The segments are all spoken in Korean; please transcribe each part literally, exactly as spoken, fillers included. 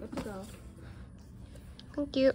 Let's go. Thank you.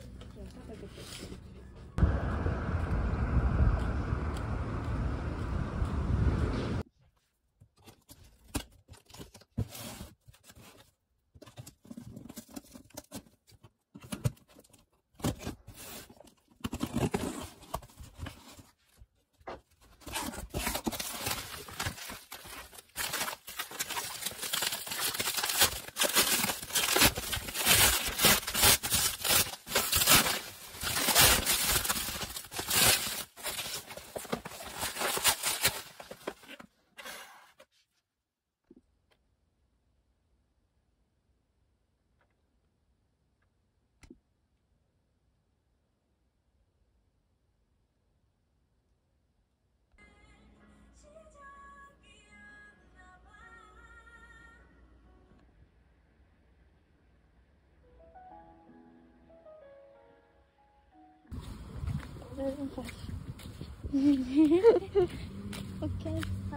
Okay, bye.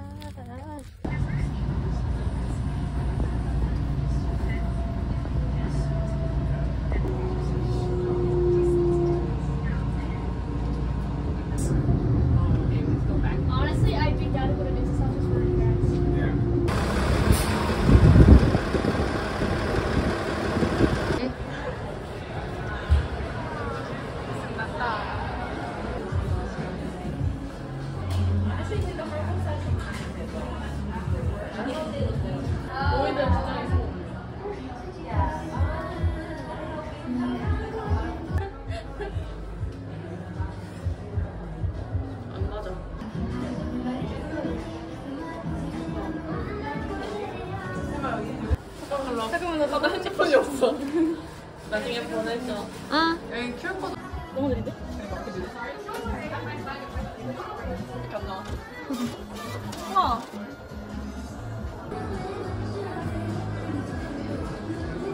나중에 보내줘. 아. 여기 큐알코드 너무 느린데? 그러니까 그치? 이렇게 안 나와. 우와.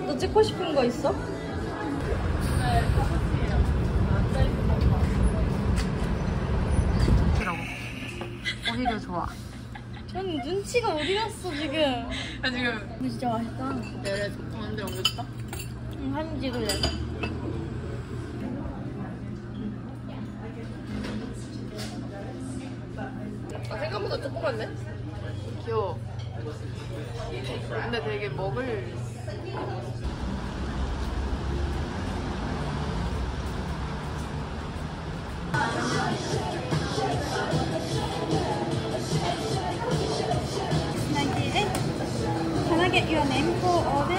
너 찍고 싶은 거 있어? 네. 오히려 좋아. 전 눈치가 어디 갔어 지금? 야 지금. 근데 진짜 맛있다. 내래 좋은데 옮겼다. 응, 사진 찍을래. 아, 생각보다 조그맣네? 귀여워. 근데 되게 먹을... Can I get your name for order?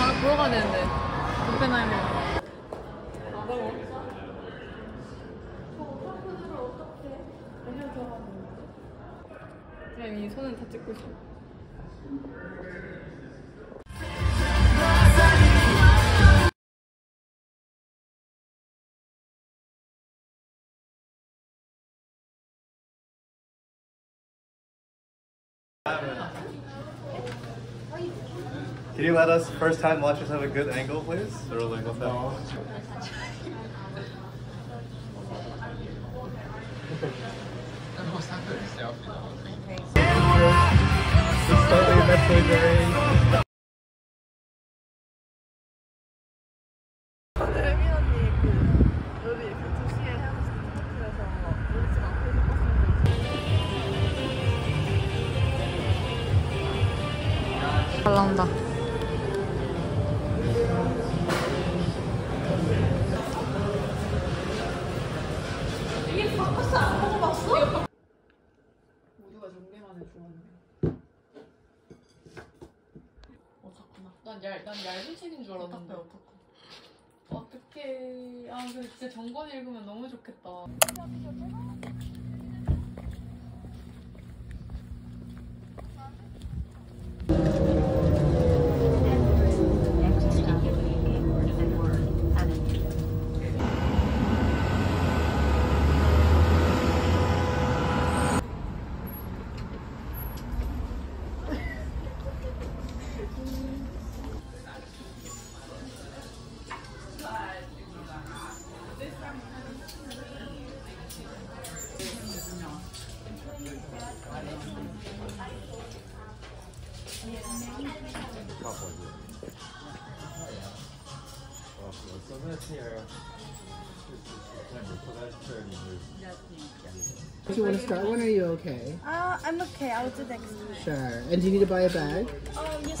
오펜하이머 바로 보러 가야 되는데. 오펜하이머. 그냥 이 손은 다 찍고 있어. Can you let us first time watchers have a good angle, please? Or like what's that? 네. 오늘 혜민 언니 그 요리 그 두 시에 헤어져서 콘텐츠에서 우리 집 앞에서 버스를 잘 나온다. 이게 바코스 안 먹어봤어? 모두가 정리만 해주었네. 난, 얇, 난 얇은 책인 줄 알았는데. 어떡해, 어떡해. 어떡해. 아, 근데 진짜 정권 읽으면 너무 좋겠다. Do you want to start one? Or are you okay? Uh, I'm okay. I'll do next time. Sure. And do you need to buy a bag? Um, yes.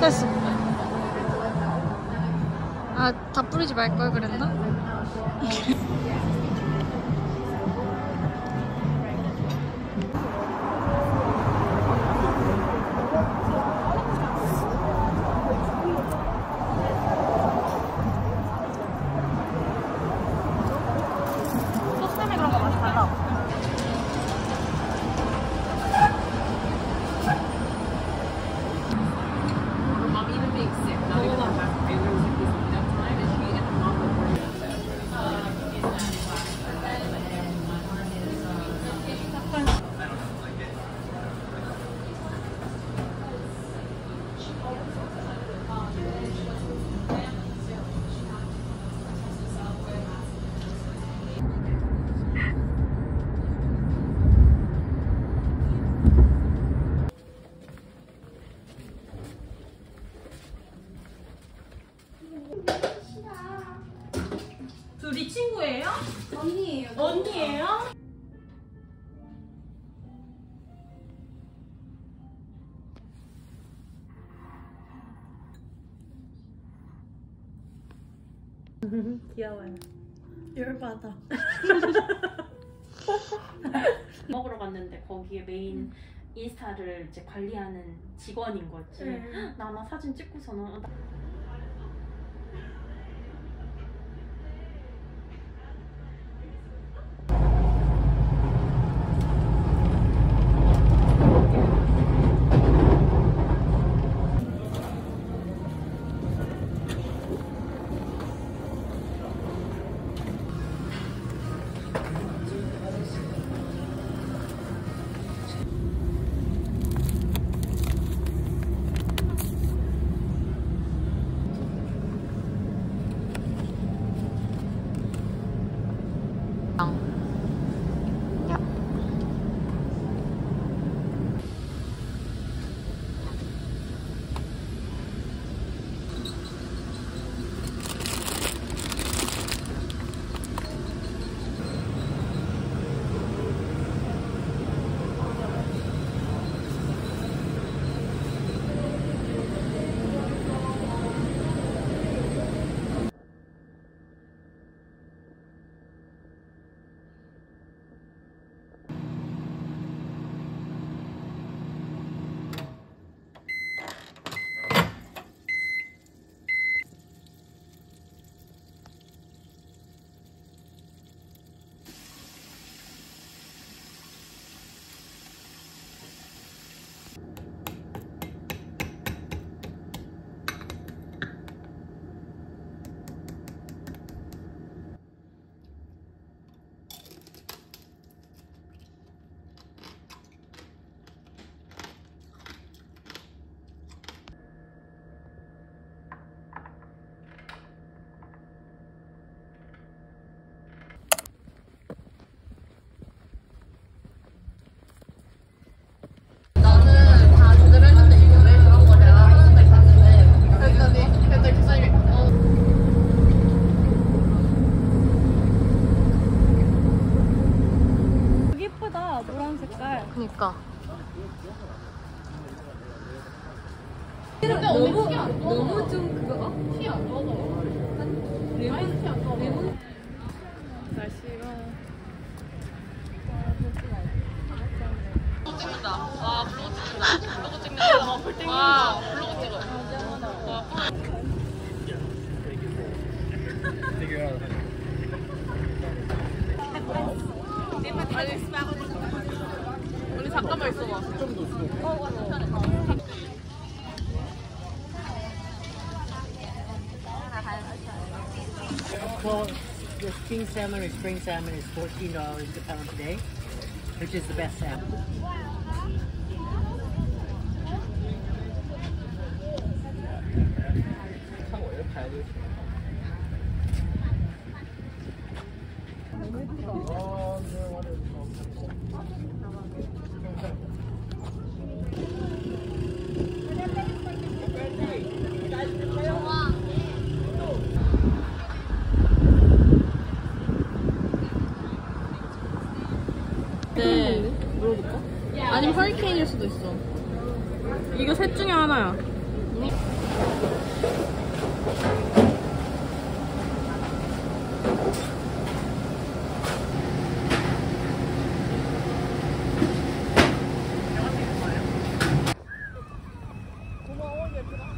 됐어. 아, 다 뿌리지 말걸 그랬나? 둘이 친구예요? 언니예요. 언니예요? 귀여워요. 열받아. 먹으러 갔는데 거기에 메인 인스타를 이제 관리하는 직원인 거지. 음. 나만 사진 찍고서는. 근데 언니 티 안 떠나. 너무 좀 그거? 어? 티 안 떠나. 레몬 티 안 떠나. 레몬. 날씨가. 블로그 찍는다. 와 블로그 찍는다. 블로그 찍는다. 와 블로그 찍어. 와 블로그 찍어. 와 언니 잠깐만 있어봐. Well, the king salmon or spring salmon is fourteen dollars a pound today, which is the best salmon. 아니면 허리케인일 수도 있어. 이거 셋 중에 하나야. 고마워 예쁘다.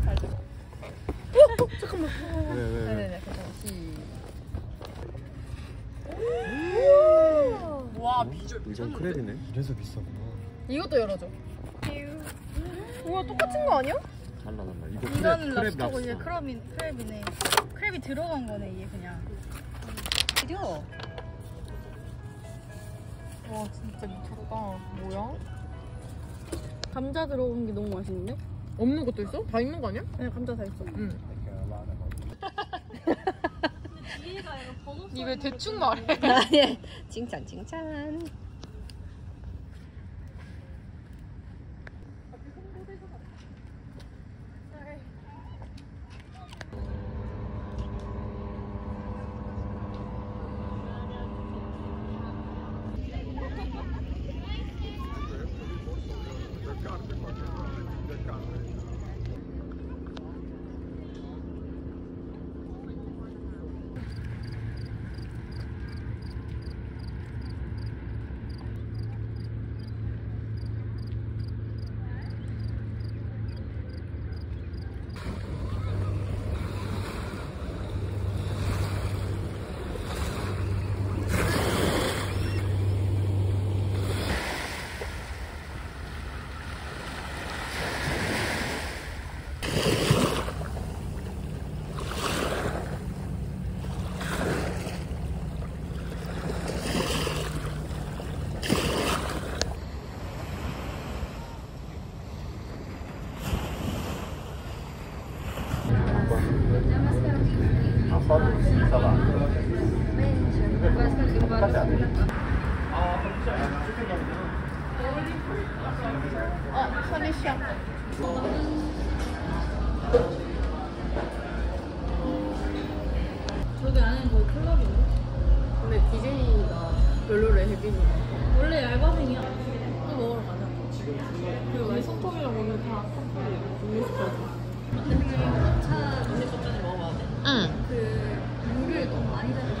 잠깐만. 네네네. 와 비주얼 미쳤는데? 이건 크랩이네? 이래서 비싸구나. 이것도 열어줘. 우와 똑같은 거 아니야? 달라 달라. 이거 크랩, 크랩 랍스터. 이게 크랩이, 크랩이네. 크랩이 들어간 거네 얘 그냥. 이려. 와 진짜 미쳤다. 뭐야? 감자 들어온 게 너무 맛있는데? 없는 것도 있어? 다 있는 거 아니야? 네 감자 다 있어. 응. 니 왜 대충 말해? 아니, 칭찬 칭찬. 저기 안에는 거의 클럽이네. 근데 디제이가 별로래 해빈이가. 원래 얇아생이야. 또 먹으러 가자. 그리고 이 소통이랑 오늘 다 음료수까지. 근데 그 녹차 음료수까지 먹어봐야 돼. 응. 그 물을 너무 많이 달아서. 여기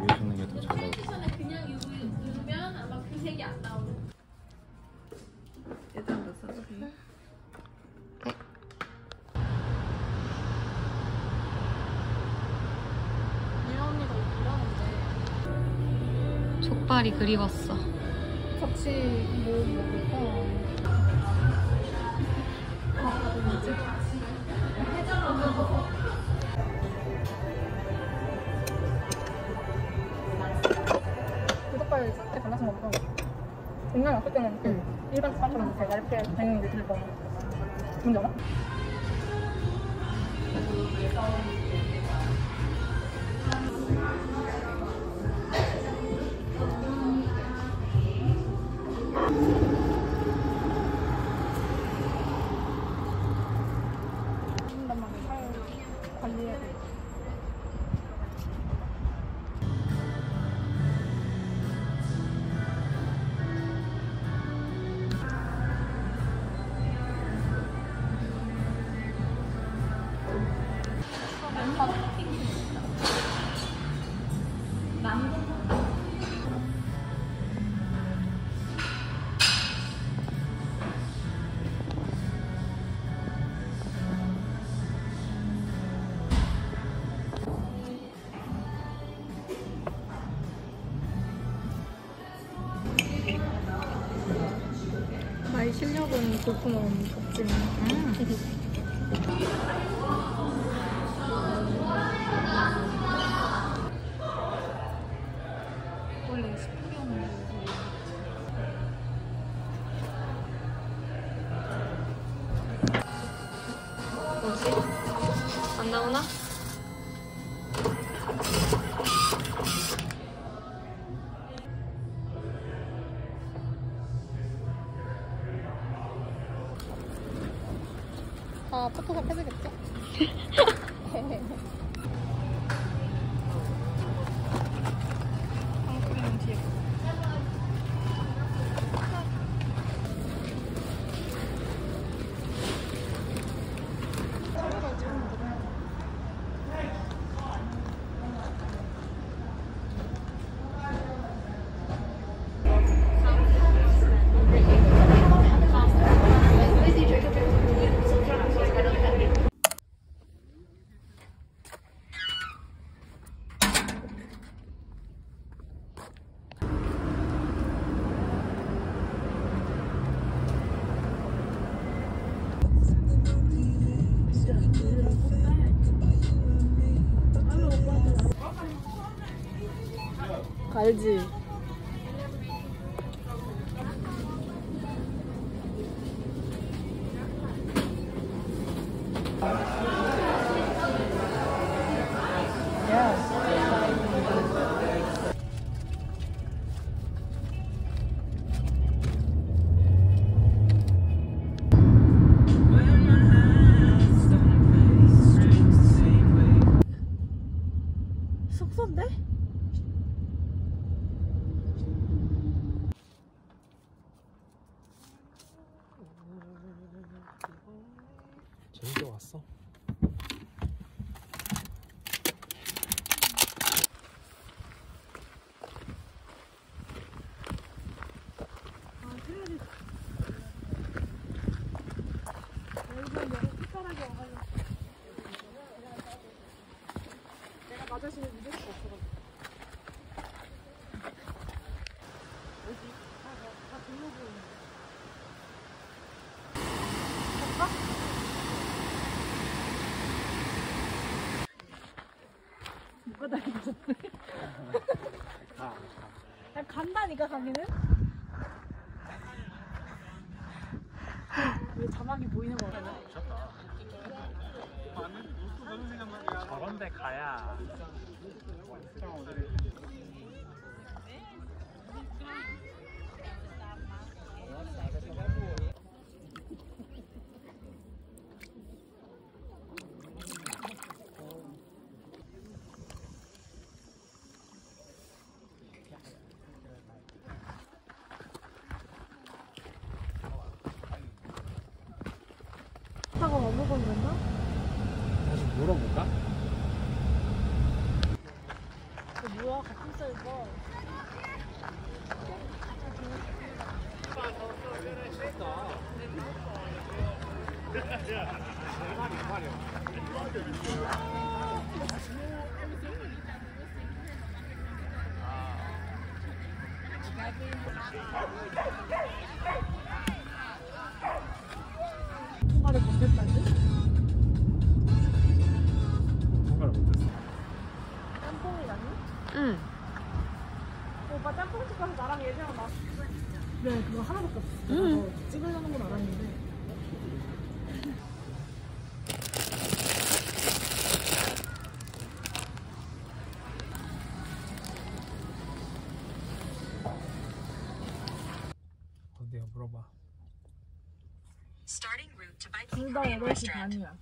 위에 있는 게 더 잘 나오고. 텔레비전에 그냥 유면 아마 그 색이 안 나오고. 닭발이 그리웠어. 같이 뭐 먹을까? 닭발 살짝 갈라서 먹고 정말 아플 때는 응. 일반 닭발처럼 이렇게 얇게 된 게 들고 뭔지 알아? 나의 실력은 고구마는 없지만 안 나오나? 아, 포토샵 해주겠죠? 알지? 숙소인데? 재밌게 왔어. 내가 맞아지는 무조건 없어. 아, 간다니까 가기는? 왜 자막이 보이는 거야? 저런데 가야 어느 건 됐나? 다시 물어볼까? 뭐야 가끔 써 이거. 통과를 못했다는 듯? 통과를 못했어. 짬뽕이 나니? 응. 오빠 짬뽕집 가서 나랑 예지랑 나왔어. 그래, 그거 하나밖에 없어. 응. 찍으려는 건 알았는데. 둘 다 여덟 시 반이야.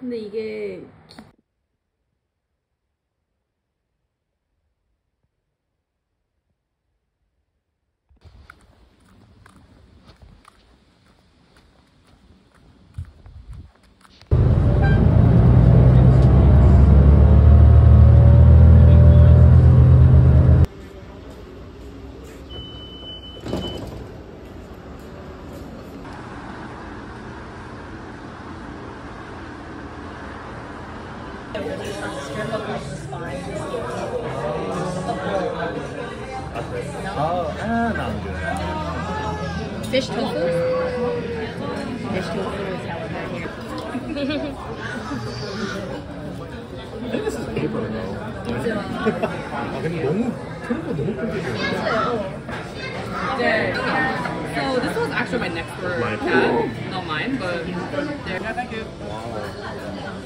근데 이게 fish tofu. Fish tofu is how we got here. I think this is paper though. Is it? 아 근데 너무 크고 너무 큰데. So this was actually my next for Kat, not mine, but there. Yeah, thank you. Wow.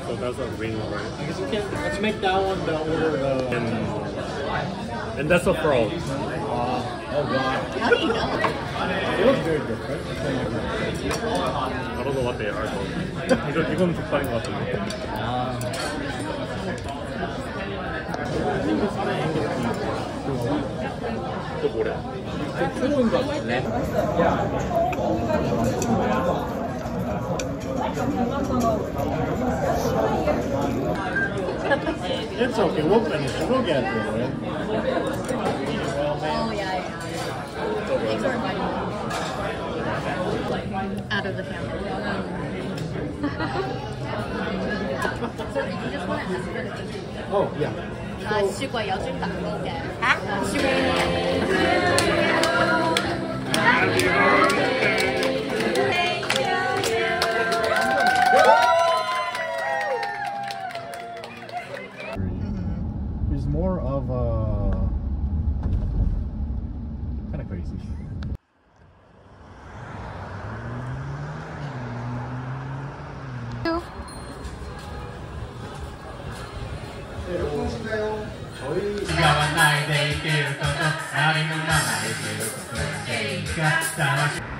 So that's a green one, right? I guess you can. Let's make that one the order of. And, and that's a frog. Oh wow. How do you know? They look very different. I don't know what they are though. 이건 이건 족발인 것 같은데. 아. 또 뭐래? 새로운 거 같은데. It's okay. We'll finish. We'll get there. Oh yeah. Out of the family. So if you just want to ask for the thing. Oh, yeah. Uh, so, uh, Happy birthday! Thank you! There's more of a... kind of crazy. I